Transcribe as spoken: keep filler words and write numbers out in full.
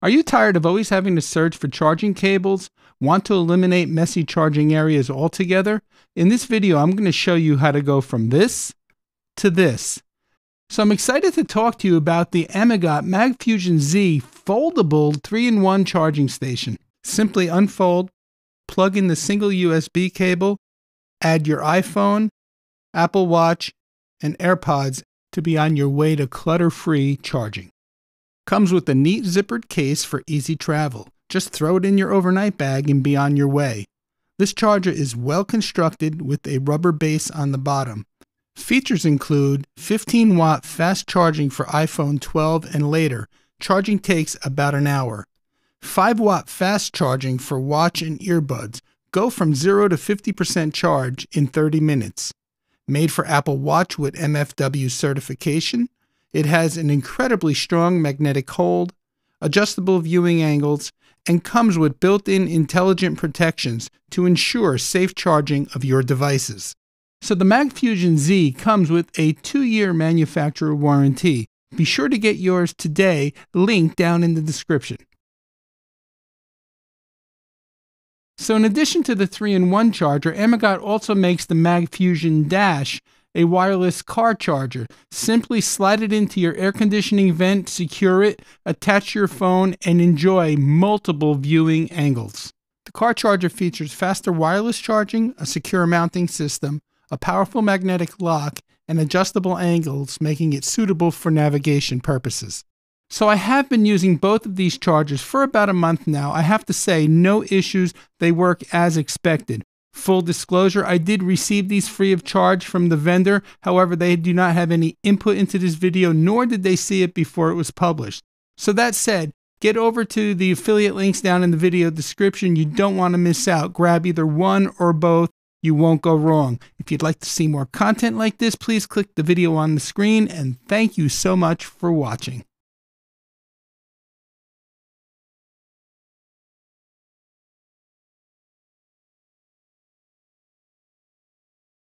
Are you tired of always having to search for charging cables? Want to eliminate messy charging areas altogether? In this video, I'm going to show you how to go from this to this. So I'm excited to talk to you about the Amiga MagFusion Z foldable three in one charging station. Simply unfold, plug in the single U S B cable, add your iPhone, Apple Watch, and AirPods to be on your way to clutter-free charging. Comes with a neat zippered case for easy travel. Just throw it in your overnight bag and be on your way. This charger is well constructed with a rubber base on the bottom. Features include fifteen watt fast charging for iPhone twelve and later. Charging takes about an hour. five watt fast charging for watch and earbuds. Go from zero to fifty percent charge in thirty minutes. Made for Apple Watch with M F W certification. It has an incredibly strong magnetic hold, adjustable viewing angles, and comes with built-in intelligent protections to ensure safe charging of your devices. So the MagFusion Z comes with a two year manufacturer warranty. Be sure to get yours today, link down in the description. So in addition to the three in one charger, Amiga also makes the MagFusion Dash, a wireless car charger. Simply slide it into your air conditioning vent, secure it, attach your phone, and enjoy multiple viewing angles. The car charger features faster wireless charging, a secure mounting system, a powerful magnetic lock, and adjustable angles, making it suitable for navigation purposes. So I have been using both of these chargers for about a month now. I have to say, no issues. They work as expected. Full disclosure, I did receive these free of charge from the vendor. However, they do not have any input into this video, nor did they see it before it was published. So that said, get over to the affiliate links down in the video description. You don't want to miss out. Grab either one or both. You won't go wrong. If you'd like to see more content like this, please click the video on the screen, and thank you so much for watching.